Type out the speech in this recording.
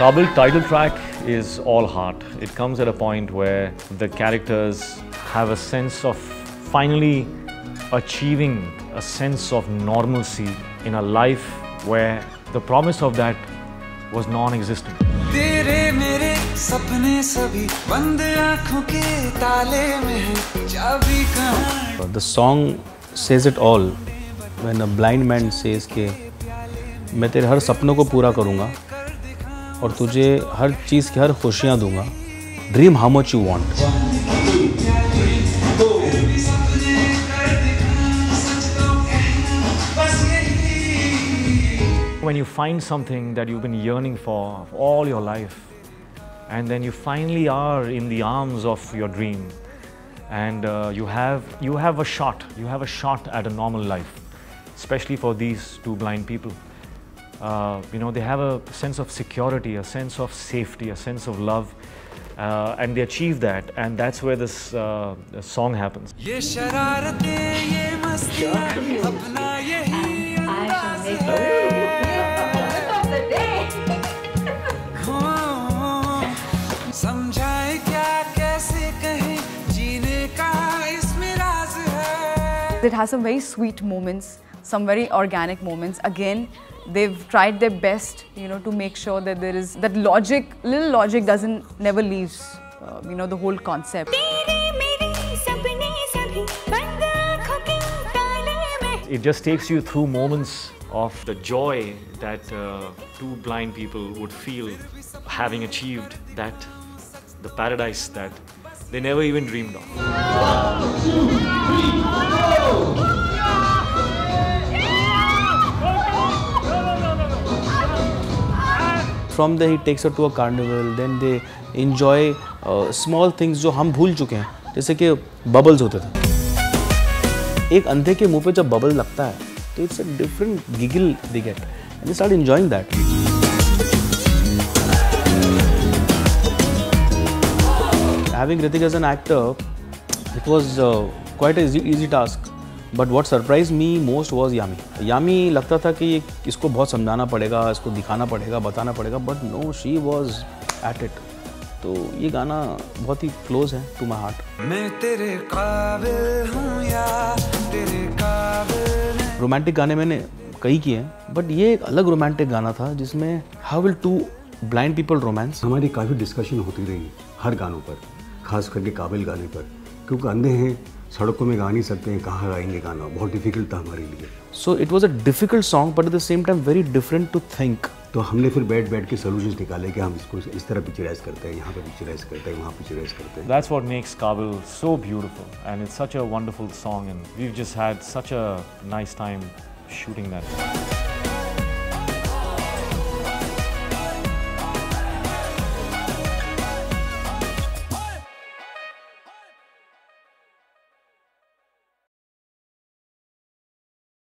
Kabil title track is all heart. It comes at a point where the characters have a sense of finally achieving a sense of normalcy in a life where the promise of that was non-existent. The song says it all. When a blind man says that मैं तेरे हर सपनों को पूरा करूँगा और तुझे हर चीज़ की हर खुशियाँ दूँगा. Dream how much you want. When you find something that you've been yearning for all your life, and then you finally are in the arms of your dream, and you have a shot at a normal life, especially for these two blind people. They have a sense of security, a sense of safety, a sense of love, and they achieve that, and that's where this song happens. It has some very sweet moments, some very organic moments. Again, they've tried their best, to make sure that there is that logic, little logic never leaves, the whole concept. It just takes you through moments of the joy that two blind people would feel having achieved that, the paradise that they never even dreamed of. 1, 2, 3. From there he takes her to a carnival, then they enjoy small things जो हम भूल चुके हैं, जैसे कि bubbles होते थे. एक अंधे के मुंह पे जब bubble लगता है, तो it's a different giggle they get, and they start enjoying that. Having Hrithik as an actor, it was quite an easy task. But what surprised me most was Yami. Yami लगता था कि ये इसको बहुत समझाना पड़ेगा, इसको दिखाना पड़ेगा, बताना पड़ेगा. But no, she was at it. तो ये गाना बहुत ही close है to my heart. मैं तेरे काबिल हूँ या तेरे काबिल. Romantic गाने मैंने कई किए हैं, but ये एक अलग romantic गाना था जिसमें how will two blind people romance. हमारी काफी discussion होती रही हर गानों पर, खास करके काबिल गाने पर, क्योंकि अंधे हैं. सड़कों में गा नहीं सकते हैं, कहाँ गाएंगे गाना, बहुत डिफिकल्ट था हमारे लिए. So it was a difficult song, but at the same time very different to think. तो हमने फिर बैठ के solutions निकाले कि हम इसको इस तरह पिक्चराइज करते हैं, यहाँ पे पिक्चराइज करते हैं, वहाँ पिक्चराइज करते हैं. That's what makes Kabil so beautiful, and it's such a wonderful song, and we've just had such a nice time shooting that.